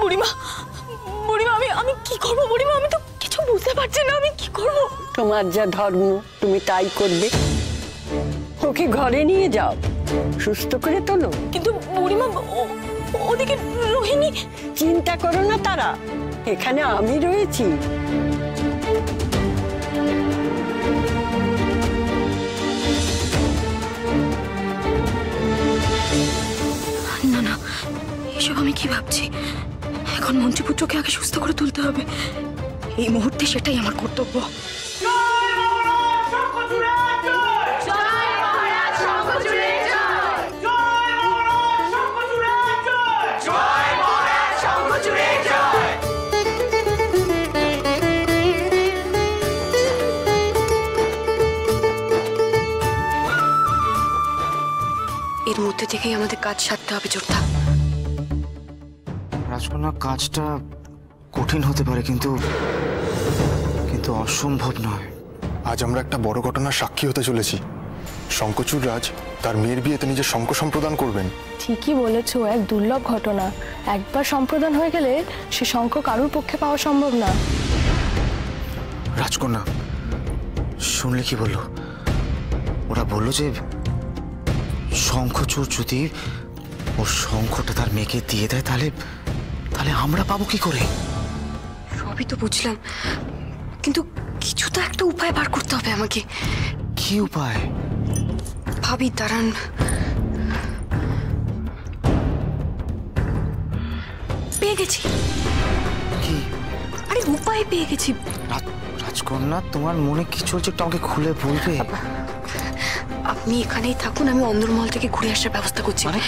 বুড়িমা, বুড়িমা আমি কি করব? বুড়িমা আমি তো কিছু বুঝতে পারছি না, আমি কি করব? তোমার যা ধর্ম তুমি তাই করবে। ওকে ঘরে নিয়ে যাও, সুস্থ করে তোলো। কিন্তু বুড়িমা ওদিকে রোহিণী। চিন্তা করো না তারা, এখানে আমি রয়েছি। না না, এসব আমি কি ভাবছি? এখন মঞ্চপুত্রকে আগে সুস্থ করে তুলতে হবে, এই মুহূর্তে সেটাই আমার কর্তব্য। এর মধ্যে থেকেই আমাদের কাজ সারতে হবে। জোরটা রাজকন্যা, কাজটা কঠিন হতে পারে কিন্তু কিন্তু অসম্ভব নয়। আজ আমরা একটা বড় ঘটনার সাক্ষী হতে চলেছি। শঙ্খচূড় রাজ তার মেয়ের বিয়েতে নিজের শঙ্খ সম্প্রদান করবেন। ঠিকই বলেছো, এক দুর্লভ ঘটনা। একবার সম্প্রদান হয়ে গেলে সে শঙ্খ কারোর পক্ষে পাওয়া সম্ভব না। রাজকন্যা শুনলে কি বললো? ওরা বললো যে শঙ্খচূড় যদি ও শঙ্খটা তার মেয়েকে দিয়ে দেয় তাহলে তাহলে আমরা পাবো কি করে? সবই তো বুঝলাম, কিন্তু কিছু তো একটা উপায় বার করতে হবে আমাকে। কি উপায় ভাবি, দাঁড়ান। পেয়ে গেছি। কি? আরে উপায় পেয়ে গেছি। রাজকন্যা, তোমার মনে কিছু হচ্ছে তো আমাকে খুলে বলবে। আপনি এখানেই থাকুন, আমি অন্দরমহল থেকে ঘুরে আসার ব্যবস্থা করছি। তুমি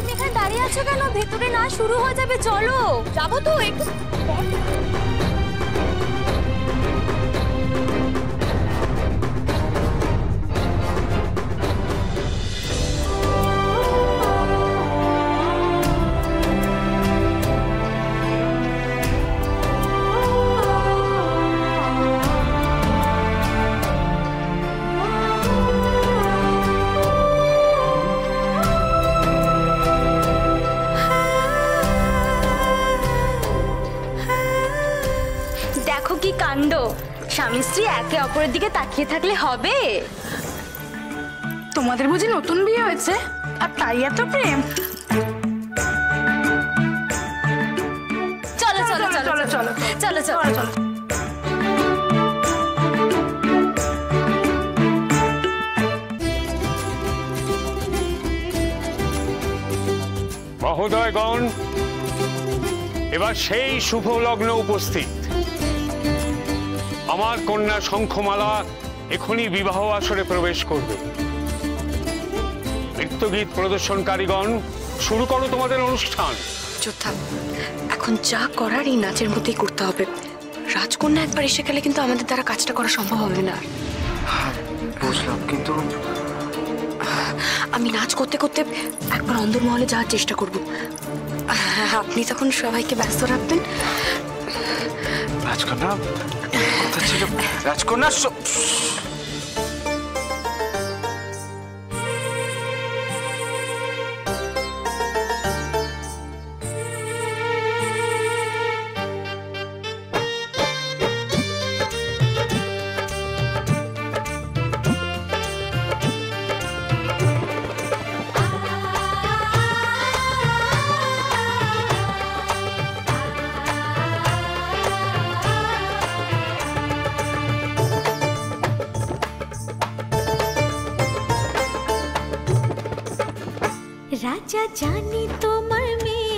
এখানে দাঁড়িয়ে আছো কেন? ভেতরে না শুরু হয়ে যাবে। চলো যাবো তো। একটু স্বামী স্ত্রী একে অপরের দিকে তাকিয়ে থাকলে হবে? তোমাদের বুঝি নতুন বিয়ে হয়েছে আর তাই এত প্রেম? চলো চলো চলো চলো চলো চলো চলো। মহোদয়গণ, এবার সেই শুভ লগ্ন উপস্থিত। আমার কন্যা শঙ্খমালা এখনই বিবাহ আসরে প্রবেশ করবে। নৃত্যগীত প্রদর্শনকারীগণ, শুরু করো তোমাদের অনুষ্ঠান। যোদ্ধা, এখন যা করার এই নাচের মধ্যেই করতে হবে। রাজকন্যা একবার এসে গেলে কিন্তু আমাদের দ্বারা কাজটা করা সম্ভব হবে না। বুঝলাম, কিন্তু আমি নাচ করতে করতে একবার অন্দরমহলে যাওয়ার চেষ্টা করব। আপনি তখন সবাইকে ব্যস্ত রাখবেন। রাজকন্যা, রাজকন্যা, राजा जानी तो मर में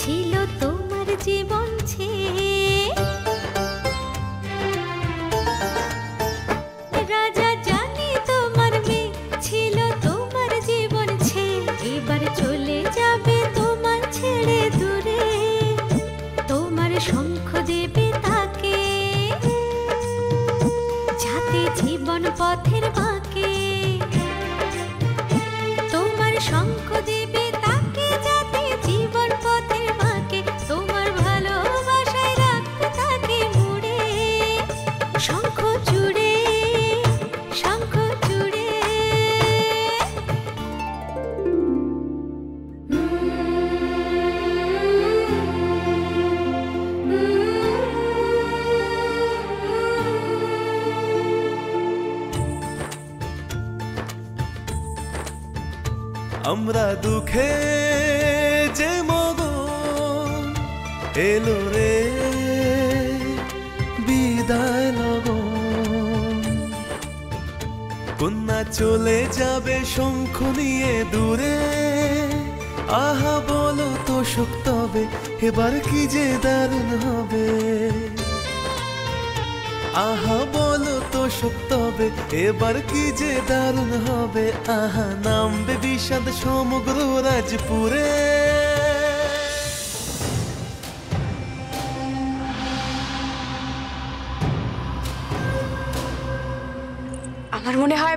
छिलो तो मर जीवन छे राजा जानी तो मर में छिलो तो मर जीवन छे एबार चले जाबे तोमार छेड़े दूरे तोमार शंख देबे ताके जाते জীবন পথের বাঁকে তোমার শঙ্খ দেবে। আমরা দুঃখে যে মগন এলো রে বিদায় লগন। কন্যা চলে যাবে শঙ্খ নিয়ে দূরে, আহা বলো তো শোক তবে এবার কি যে দারুণ হবে। আহা বলো তো শোক তবে এবার কি যে দারুণ হবে। আহা নামবে বিষাদ সমগ্র রাজপুরে। আমার মনে হয়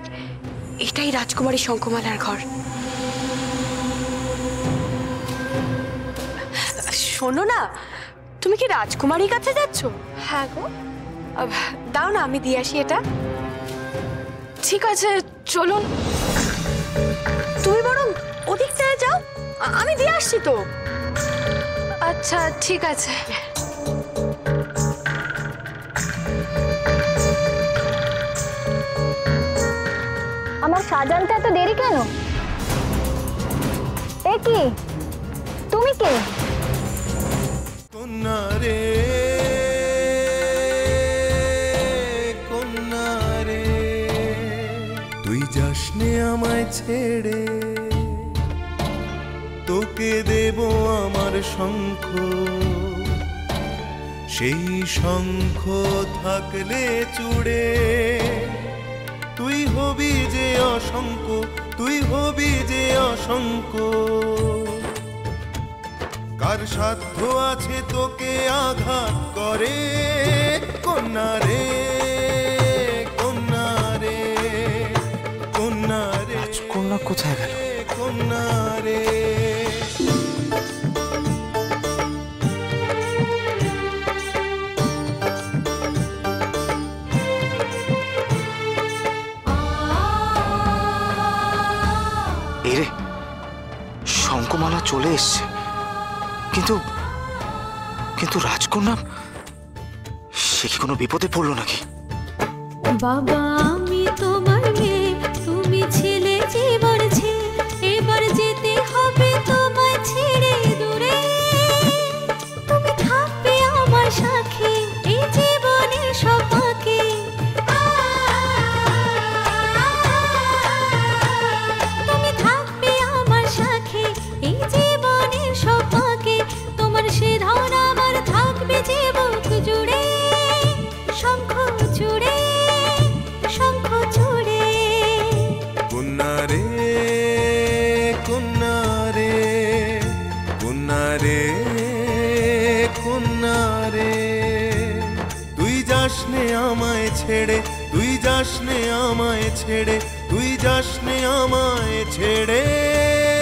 এটাই রাজকুমারী শঙ্খমালার ঘর। শোনো না, তুমি কি রাজকুমারীর কাছে যাচ্ছ? হ্যাঁ গো, দাও না আমি দিয়ে আসি এটা। ঠিক আছে চলুন, তুমি বরং ওদিকটায় যাও, আমি দিয়ে আসছি তো। আচ্ছা ঠিক আছে। আমার সাজানটা এত দেরি কেন? এ কি, তুমি কে? কন্যা রে তুই যাসনে আমায় ছেড়ে, তোকে দেব আমার শঙ্খ, সেই শঙ্খ থাকলে চুড়ে তুই হবি যে অসংখ, তুই হবি যে অসংখ। কার সাধ্য আছে তোকে আঘাত করে? কন্যা রে রাজকন্যা কোথায় গেল? কন্যা রে এরে শঙ্খমালা চলে এসছে, কিন্তু রাজকন্যা সে কি কোনো বিপদে পড়লো নাকি? বাবা আমি তোমার মেয়ে, তুমি ছিলে জীবন ঝে, এবার যেতে হবে তোমায় ছেড়ে দূরে। তুমি থাকবে আমার সাথে এই জীবনে সবাকে। তুই যাস নে আমায় ছেড়ে।